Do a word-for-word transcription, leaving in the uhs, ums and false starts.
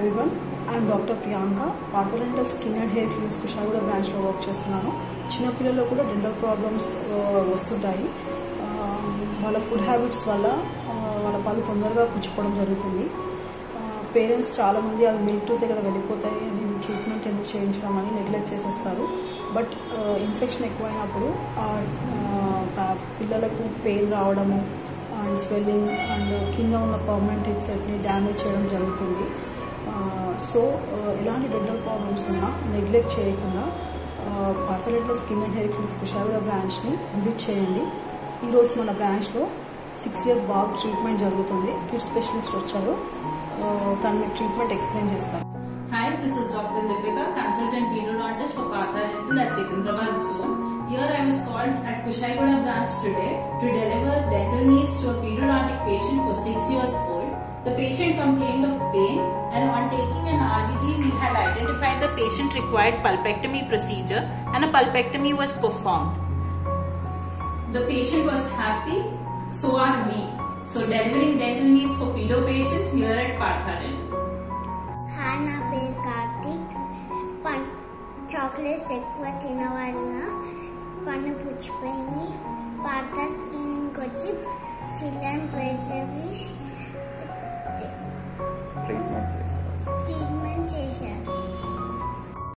everyone. I am Doctor Priyanka. Partha Dental Skin and Hair Clinics Kushaiguda branch lo work chestunnanu. Chinna pillallo kuda dental problems vastuntayi. Vala food habits valla vala pallu tondaraga puchukodam jarugutundi. Parents chaala mandi aa milk tooth kada vellipotayi ani treatment endu cheyinchadam ani neglect chesestaru. But infection ekkuvainappudu aa pillalaku pain raavadamu and swelling and kinda ఉన్న permanent tips అన్ని damage చేయడం జరుగుతుంది. So ఇలాంటి dental problems ఉన్నా neglect చేయకుండా Partha dental skin and hair clinics Kushaiguda బ్రాంచ్ని visit చేయండి. ఈరోజు మన బ్రాంచ్లో సిక్స్ ఇయర్స్ బాబు ట్రీట్మెంట్ జరుగుతుంది. కిడ్ స్పెషలిస్ట్ వచ్చారు, తన ట్రీట్మెంట్ ఎక్స్ప్లెయిన్ చేస్తారు. Hi, this is doctor Nipika, consultant pedodontist for Partha dental at Secunderabad zone. Here I was called at Kushaiguda branch today to deliver dental needs to a pedodontic patient who was six years old. The patient complained of pain, and on taking an R V G we had identified the patient required pulpectomy procedure and a pulpectomy was performed. The patient was happy, so are we. So delivering dental needs for pedo patients here at Partha Dental. Hi, na peru Karthik. Pan chocolates ekkuva tinavallina పన్ను పుచ్చిపోయింది. పార్థా క్లినిక్ వచ్చి సిల్ అండ్ ప్రెజర్వేషన్